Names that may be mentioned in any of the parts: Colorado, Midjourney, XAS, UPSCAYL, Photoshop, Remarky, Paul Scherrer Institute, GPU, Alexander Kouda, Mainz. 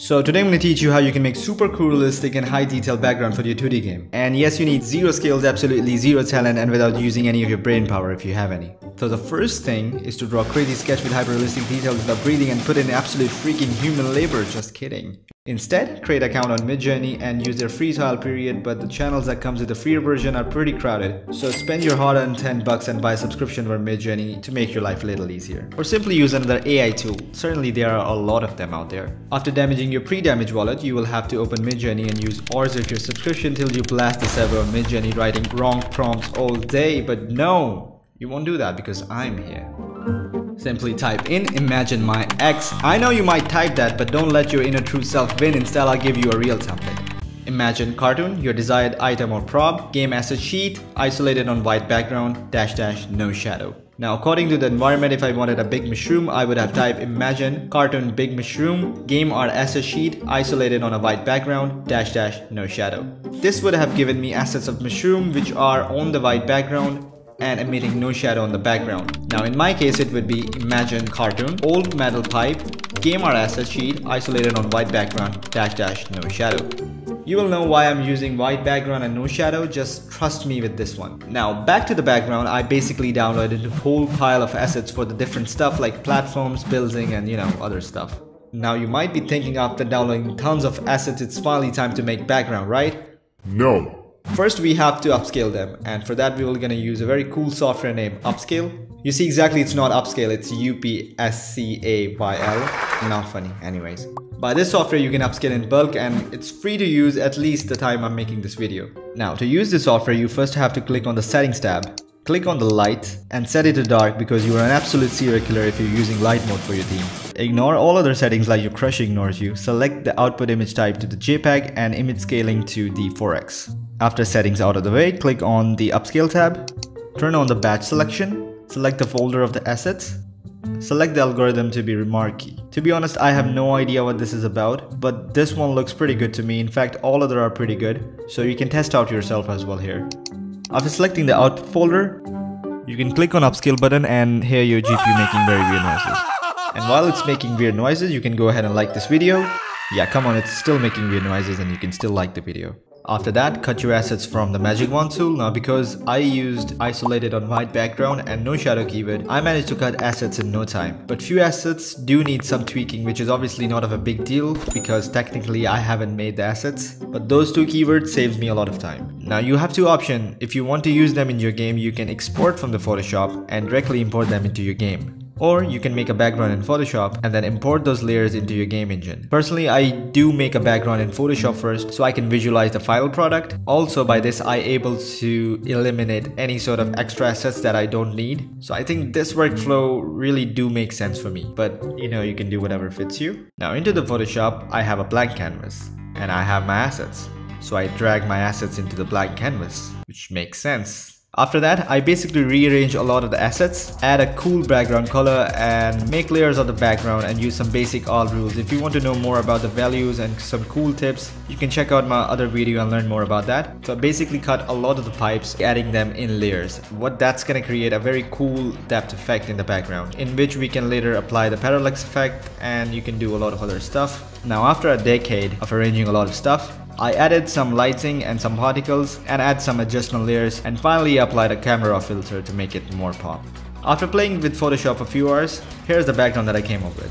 So today I'm going to teach you how you can make super realistic and high detail background for your 2D game. And yes, you need zero skills, absolutely zero talent, and without using any of your brain power if you have any. So the first thing is to draw a crazy sketch with hyper-realistic details without breathing and put in absolute freaking human labor, just kidding. Instead, create an account on Midjourney and use their free trial period, but the channels that comes with the free version are pretty crowded. So spend your hard-earned $10 and buy a subscription for Midjourney to make your life a little easier. Or simply use another AI tool, certainly there are a lot of them out there. After damaging your pre-damaged wallet, you will have to open Midjourney and use ours if your subscription till you blast the server of Midjourney writing wrong prompts all day, but no, you won't do that because I'm here. Simply type in "imagine my ex." I know you might type that, but don't let your inner true self win. Instead, I'll give you a real template. Imagine cartoon, your desired item or prop, game asset sheet, isolated on white background, .. no shadow. Now, according to the environment, if I wanted a big mushroom, I would have typed "imagine cartoon big mushroom, game or asset sheet, isolated on a white background, ... no shadow." This would have given me assets of mushroom which are on the white background and emitting no shadow on the background. Now in my case, it would be "imagine cartoon old metal pipe, game or asset sheet, isolated on white background, ... no shadow." You will know why I'm using white background and no shadow, just trust me with this one. Now back to the background, I basically downloaded a whole pile of assets for the different stuff like platforms, building, and other stuff. Now you might be thinking after downloading tons of assets, it's finally time to make background, right? No. First we have to upscale them, and for that we will gonna use a very cool software named Upscale. You see exactly it's not Upscale, it's UPSCAYL. Not funny, anyways. By this software you can upscale in bulk and it's free to use, at least the time I'm making this video. Now to use this software you first have to click on the settings tab, click on the light and set it to dark because you are an absolute serial killer if you're using light mode for your theme. Ignore all other settings like your crush ignores you, select the output image type to the JPEG and image scaling to the 4x. After settings out of the way, click on the upscale tab, turn on the batch selection, select the folder of the assets. Select the algorithm to be Remarky. To be honest, I have no idea what this is about, but this one looks pretty good to me. In fact, all other are pretty good, so you can test out yourself as well here. After selecting the output folder, you can click on upscale button and hear your GPU making very weird noises. And while it's making weird noises, you can go ahead and like this video. Yeah, come on, it's still making weird noises and you can still like the video. After that, cut your assets from the magic wand tool. Now because I used isolated on white background and no shadow keyword, I managed to cut assets in no time. But few assets do need some tweaking, which is obviously not of a big deal because technically I haven't made the assets. But those two keywords saves me a lot of time. Now you have two options. If you want to use them in your game, you can export from the Photoshop and directly import them into your game. Or you can make a background in Photoshop and then import those layers into your game engine. Personally, I do make a background in Photoshop first so I can visualize the final product. Also by this, I'm able to eliminate any sort of extra assets that I don't need. So I think this workflow really do make sense for me. But you can do whatever fits you. Now into the Photoshop, I have a blank canvas and I have my assets. So I drag my assets into the blank canvas, which makes sense. After that, I basically rearrange a lot of the assets, add a cool background color and make layers of the background and use some basic alt rules. If you want to know more about the values and some cool tips, you can check out my other video and learn more about that. So I basically cut a lot of the pipes, adding them in layers. What that's gonna create a very cool depth effect in the background, in which we can later apply the parallax effect and you can do a lot of other stuff. Now after a decade of arranging a lot of stuff, I added some lighting and some particles and add some adjustment layers and finally applied a camera filter to make it more pop. After playing with Photoshop a few hours, here's the background that I came up with.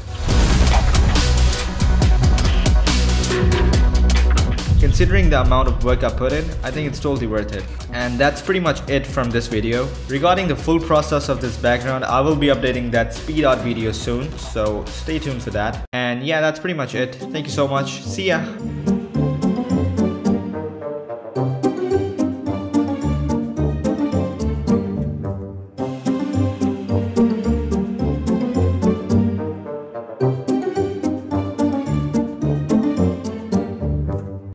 Considering the amount of work I put in, I think it's totally worth it. And that's pretty much it from this video. Regarding the full process of this background, I will be updating that speed out video soon, so stay tuned for that. And yeah, that's pretty much it. Thank you so much. See ya!